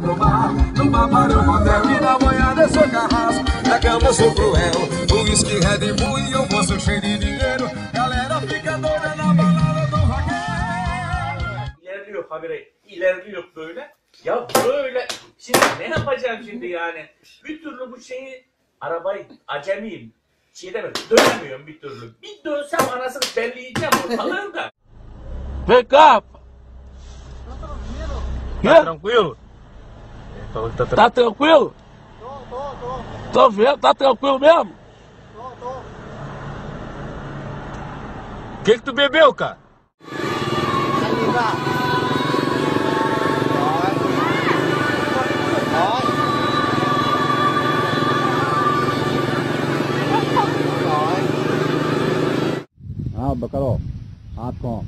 No mar, numa barão, e na manhã eu sou carrasco. Na cama eu sou cruel, o whisky Red Bull e eu mostro cheio de dinheiro. Galera fica doida na balada do rock. İlerliyor habire, ilerliyor böyle. Ya böyle, şimdi ne yapacağım şimdi yani? Bir türlü bu şeyi, arabayı acemiyim. Şey demem, dönemiyorum bir türlü. Bir dönsem anasını belleyeceğim ortalığını da. Pick up! Tá tranquilo? Tá tranquilo? Tô. Tô vendo, tá tranquilo mesmo? Tô. O que tu bebeu, cara? Ah, Bacarol. Ah, com.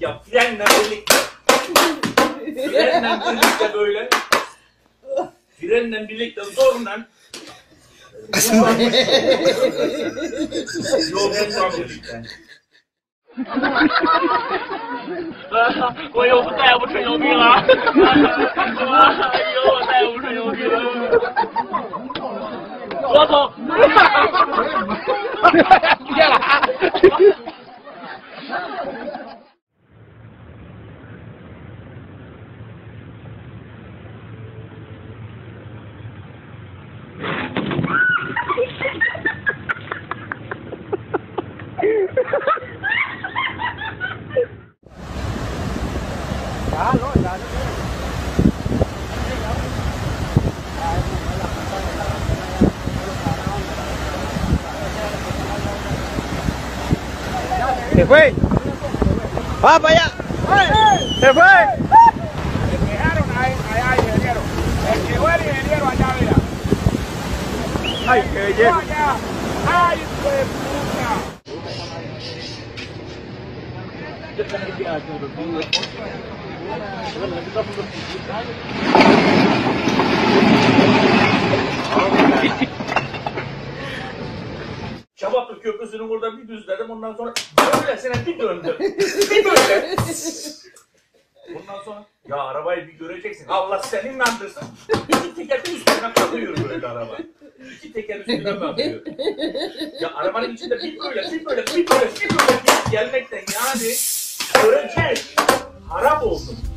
Ya frenle birlikte böyle frenle birlikte zorla yoldan birlikte Se fue, va para allá, se fue. Le dejaron allá ingeniero, el que fue el ingeniero allá, mira. Ay, qué belleza. Ay, qué puta. Şabaplık köprüsünün orada bir düzledim, ondan sonra böylesine bir döndüm. Bir böyle. Ondan sonra ya arabayı bir göreceksin. Allah seni inandırsın. İki teker üstüne kalıyor böyle araba. İki teker üstüne kalıyor. Ya arabanın içinde bir böyle gelmekten yani görecek. Harap oldum.